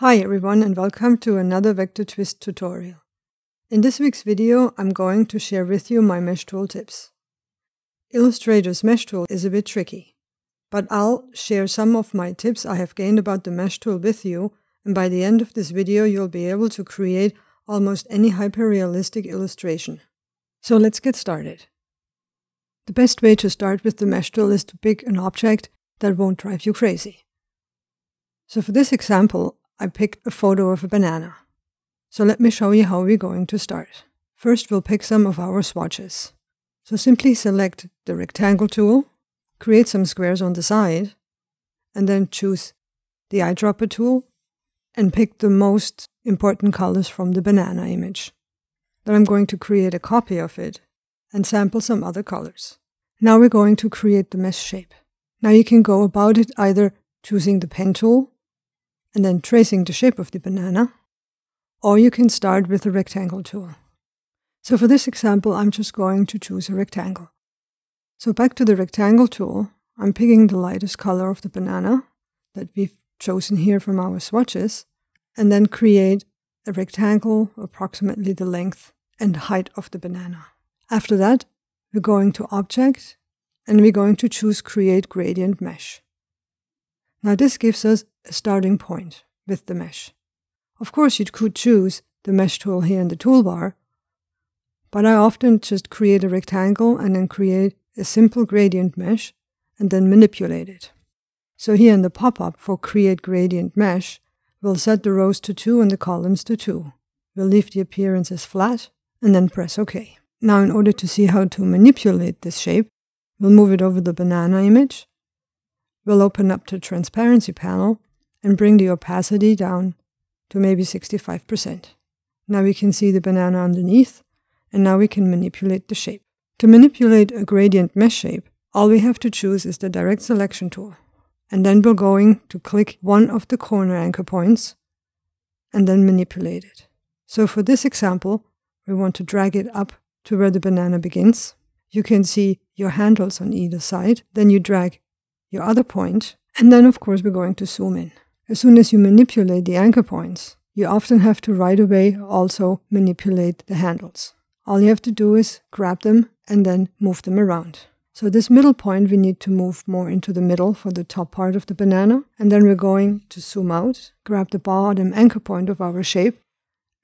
Hi everyone and welcome to another Vector Twist tutorial. In this week's video I'm going to share with you my mesh tool tips. Illustrator's mesh tool is a bit tricky, but I'll share some of my tips I have gained about the mesh tool with you, and by the end of this video you'll be able to create almost any hyper-realistic illustration. So let's get started. The best way to start with the mesh tool is to pick an object that won't drive you crazy. So for this example I picked a photo of a banana. So let me show you how we're going to start. First, we'll pick some of our swatches. So simply select the rectangle tool, create some squares on the side, and then choose the eyedropper tool and pick the most important colors from the banana image. Then I'm going to create a copy of it and sample some other colors. Now we're going to create the mesh shape. Now you can go about it either choosing the pen tool and then tracing the shape of the banana, or you can start with the rectangle tool. So for this example, I'm just going to choose a rectangle. So back to the rectangle tool, I'm picking the lightest color of the banana that we've chosen here from our swatches, and then create a rectangle approximately the length and height of the banana. After that, we're going to Object, and we're going to choose Create Gradient Mesh. Now this gives us a starting point with the mesh. Of course you could choose the mesh tool here in the toolbar, but I often just create a rectangle and then create a simple gradient mesh and then manipulate it. So here in the pop-up for Create Gradient Mesh, we'll set the rows to 2 and the columns to 2. We'll leave the appearance as flat and then press OK. Now in order to see how to manipulate this shape, we'll move it over the banana image. We'll open up the transparency panel and bring the opacity down to maybe 65%. Now we can see the banana underneath, and now we can manipulate the shape. To manipulate a gradient mesh shape, all we have to choose is the direct selection tool. And then we're going to click one of the corner anchor points and then manipulate it. So for this example, we want to drag it up to where the banana begins. You can see your handles on either side, then you drag your other point, and then of course we're going to zoom in. As soon as you manipulate the anchor points, you often have to right away also manipulate the handles. All you have to do is grab them and then move them around. So this middle point we need to move more into the middle for the top part of the banana, and then we're going to zoom out, grab the bottom anchor point of our shape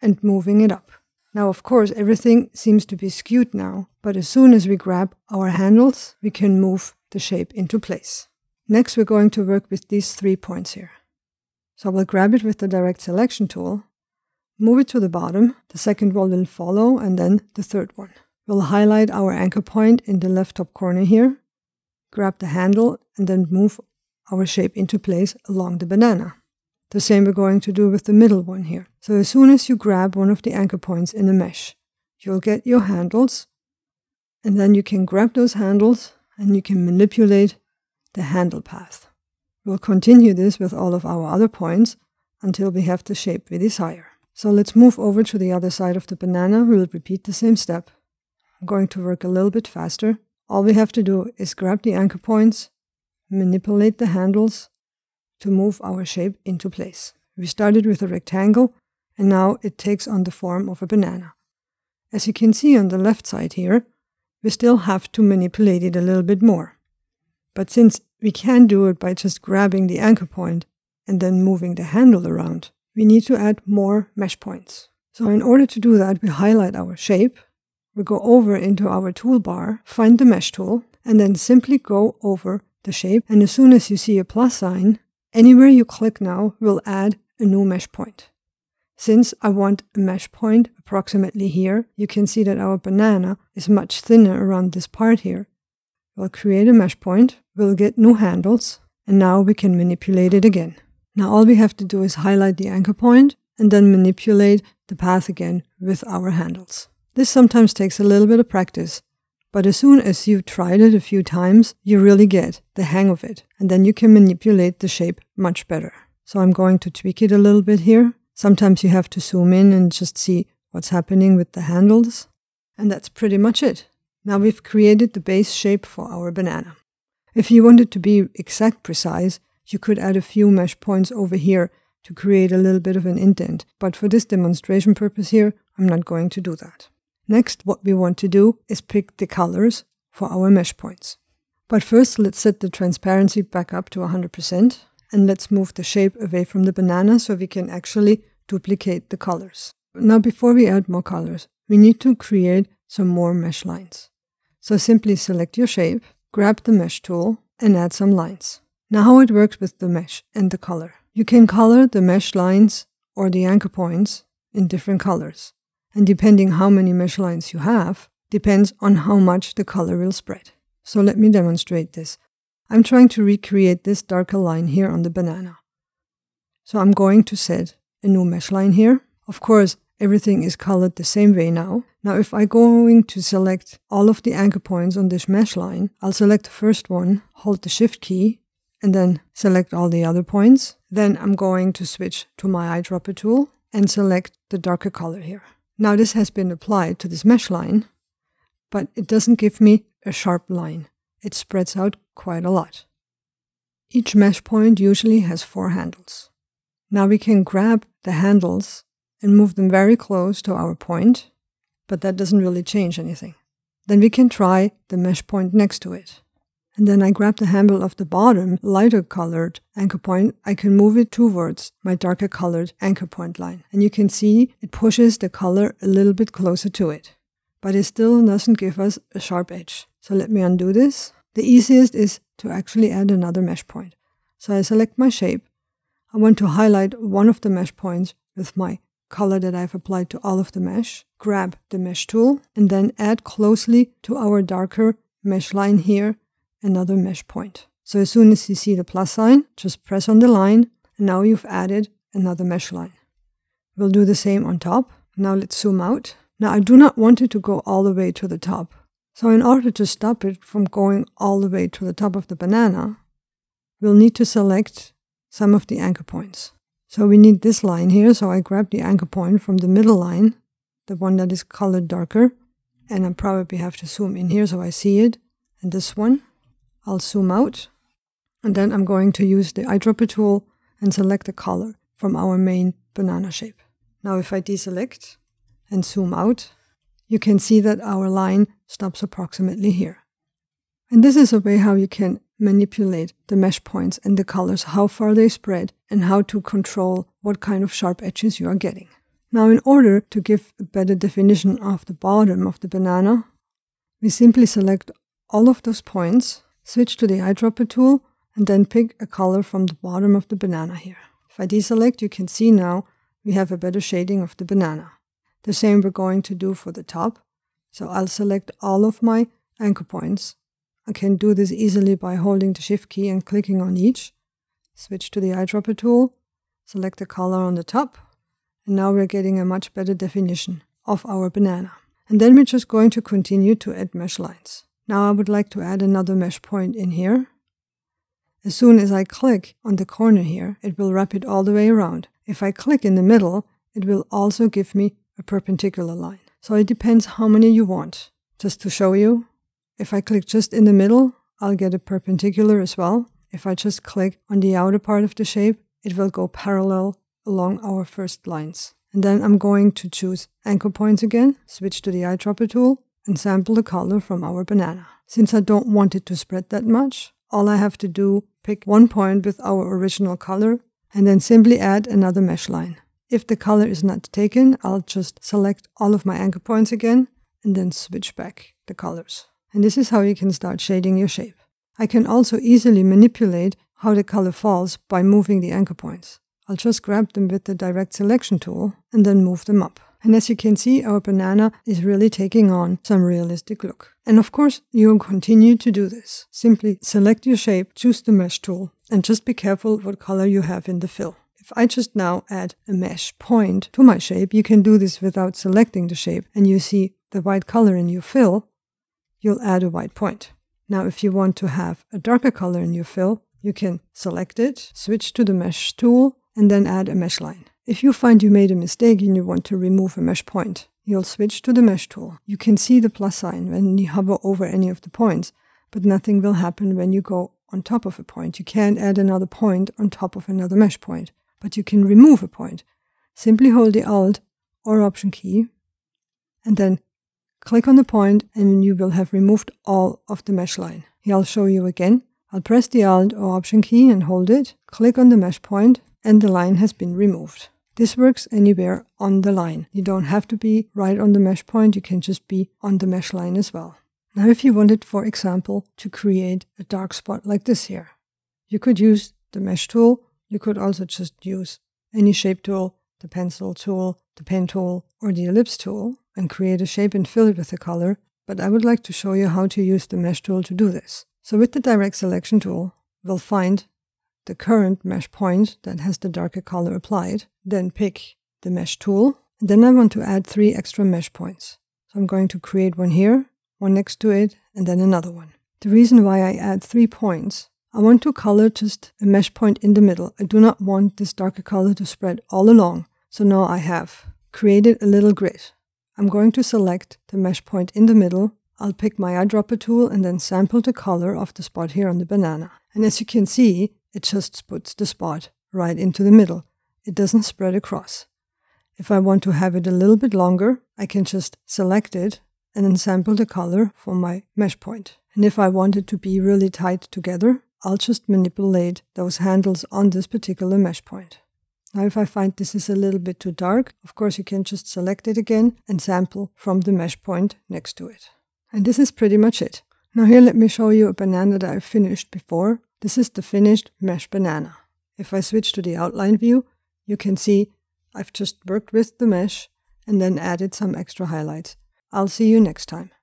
and moving it up. Now of course everything seems to be skewed now, but as soon as we grab our handles we can move the shape into place. Next, we're going to work with these 3 points here. So we'll grab it with the direct selection tool, move it to the bottom, the second one will follow, and then the third one. We'll highlight our anchor point in the left top corner here, grab the handle, and then move our shape into place along the banana. The same we're going to do with the middle one here. So as soon as you grab one of the anchor points in the mesh, you'll get your handles, and then you can grab those handles and you can manipulate the handle path. We'll continue this with all of our other points until we have the shape we desire. So let's move over to the other side of the banana. We'll repeat the same step. I'm going to work a little bit faster. All we have to do is grab the anchor points, manipulate the handles to move our shape into place. We started with a rectangle and now it takes on the form of a banana. As you can see on the left side here, we still have to manipulate it a little bit more. But since we can do it by just grabbing the anchor point and then moving the handle around, we need to add more mesh points. So in order to do that, we highlight our shape, we go over into our toolbar, find the mesh tool, and then simply go over the shape. And as soon as you see a plus sign, anywhere you click now will add a new mesh point. Since I want a mesh point approximately here, you can see that our banana is much thinner around this part here. We'll create a mesh point, we'll get new handles, and now we can manipulate it again. Now all we have to do is highlight the anchor point and then manipulate the path again with our handles. This sometimes takes a little bit of practice, but as soon as you've tried it a few times, you really get the hang of it, and then you can manipulate the shape much better. So I'm going to tweak it a little bit here. Sometimes you have to zoom in and just see what's happening with the handles. And that's pretty much it. Now we've created the base shape for our banana. If you wanted to be exact precise, you could add a few mesh points over here to create a little bit of an indent. But for this demonstration purpose here, I'm not going to do that. Next, what we want to do is pick the colors for our mesh points. But first, let's set the transparency back up to 100%, and let's move the shape away from the banana so we can actually duplicate the colors. Now, before we add more colors, we need to create some more mesh lines. So simply select your shape, grab the mesh tool, and add some lines. Now, how it works with the mesh and the color. You can color the mesh lines or the anchor points in different colors. And depending how many mesh lines you have, depends on how much the color will spread. So let me demonstrate this. I'm trying to recreate this darker line here on the banana. So I'm going to set a new mesh line here. Of course, everything is colored the same way now. Now, if I'm going to select all of the anchor points on this mesh line, I'll select the first one, hold the Shift key, and then select all the other points. Then I'm going to switch to my eyedropper tool and select the darker color here. Now, this has been applied to this mesh line, but it doesn't give me a sharp line. It spreads out quite a lot. Each mesh point usually has 4 handles. Now we can grab the handles and move them very close to our point, but that doesn't really change anything. Then we can try the mesh point next to it. And then I grab the handle of the bottom, lighter colored anchor point, I can move it towards my darker colored anchor point line. And you can see it pushes the color a little bit closer to it, but it still doesn't give us a sharp edge. So let me undo this. The easiest is to actually add another mesh point. So I select my shape. I want to highlight one of the mesh points with my color that I've applied to all of the mesh. Grab the mesh tool and then add closely to our darker mesh line here another mesh point. So as soon as you see the plus sign, just press on the line, and now you've added another mesh line. We'll do the same on top. Now let's zoom out. Now I do not want it to go all the way to the top. So in order to stop it from going all the way to the top of the banana, we'll need to select some of the anchor points. So we need this line here, so I grab the anchor point from the middle line, the one that is colored darker, and I probably have to zoom in here so I see it, and this one. I'll zoom out, and then I'm going to use the eyedropper tool and select the color from our main banana shape. Now if I deselect and zoom out, you can see that our line stops approximately here. And this is a way how you can manipulate the mesh points and the colors, how far they spread, and how to control what kind of sharp edges you are getting. Now in order to give a better definition of the bottom of the banana, we simply select all of those points, switch to the eyedropper tool, and then pick a color from the bottom of the banana here. If I deselect, you can see now we have a better shading of the banana. The same we're going to do for the top. So I'll select all of my anchor points. I can do this easily by holding the Shift key and clicking on each. Switch to the eyedropper tool, select the color on the top, and now we're getting a much better definition of our banana. And then we're just going to continue to add mesh lines. Now I would like to add another mesh point in here. As soon as I click on the corner here, it will wrap it all the way around. If I click in the middle, it will also give me a perpendicular line. So it depends how many you want. Just to show you, if I click just in the middle, I'll get a perpendicular as well. If I just click on the outer part of the shape, it will go parallel along our first lines. And then I'm going to choose anchor points again, switch to the eyedropper tool, and sample the color from our banana. Since I don't want it to spread that much, all I have to do, pick one point with our original color and then simply add another mesh line. If the color is not taken, I'll just select all of my anchor points again and then switch back the colors. And this is how you can start shading your shape. I can also easily manipulate how the color falls by moving the anchor points. I'll just grab them with the direct selection tool and then move them up. And as you can see, our banana is really taking on some realistic look. And of course, you'll continue to do this. Simply select your shape, choose the mesh tool, and just be careful what color you have in the fill. If I just now add a mesh point to my shape, you can do this without selecting the shape, and you see the white color in your fill, you'll add a white point. Now, if you want to have a darker color in your fill, you can select it, switch to the mesh tool, and then add a mesh line. If you find you made a mistake and you want to remove a mesh point, you'll switch to the mesh tool. You can see the plus sign when you hover over any of the points, but nothing will happen when you go on top of a point. You can't add another point on top of another mesh point. but you can remove a point. Simply hold the Alt or Option key and then click on the point and you will have removed all of the mesh line. Here I'll show you again. I'll press the Alt or Option key and hold it, click on the mesh point, and the line has been removed. This works anywhere on the line. You don't have to be right on the mesh point, you can just be on the mesh line as well. Now if you wanted, for example, to create a dark spot like this here, you could use the mesh tool, you could also just use any shape tool, the pencil tool, the pen tool, or the ellipse tool, and create a shape and fill it with a color, but I would like to show you how to use the mesh tool to do this. So with the direct selection tool, we'll find the current mesh point that has the darker color applied, then pick the mesh tool, and then I want to add 3 extra mesh points. So I'm going to create one here, one next to it, and then another one. The reason why I add 3 points, I want to color just a mesh point in the middle. I do not want this darker color to spread all along. So now I have created a little grid. I'm going to select the mesh point in the middle. I'll pick my eyedropper tool and then sample the color of the spot here on the banana. And as you can see, it just puts the spot right into the middle. It doesn't spread across. If I want to have it a little bit longer, I can just select it and then sample the color for my mesh point. And if I want it to be really tight together, I'll just manipulate those handles on this particular mesh point. Now if I find this is a little bit too dark, of course you can just select it again and sample from the mesh point next to it. And this is pretty much it. Now here let me show you a banana that I finished before. This is the finished mesh banana. If I switch to the outline view, you can see I've just worked with the mesh and then added some extra highlights. I'll see you next time.